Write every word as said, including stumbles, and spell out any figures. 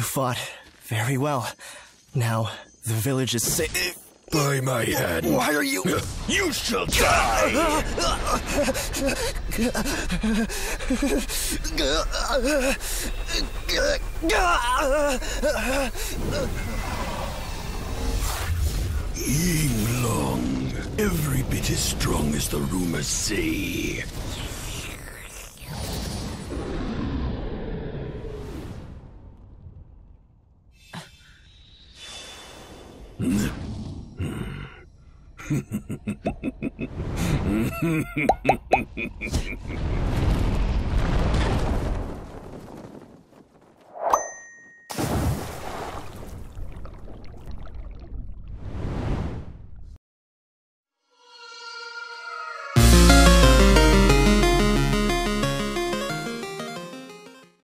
You fought very well. Now the village is safe. By my head. Why are you? You shall die! Ying Long, every bit as strong as the rumors say.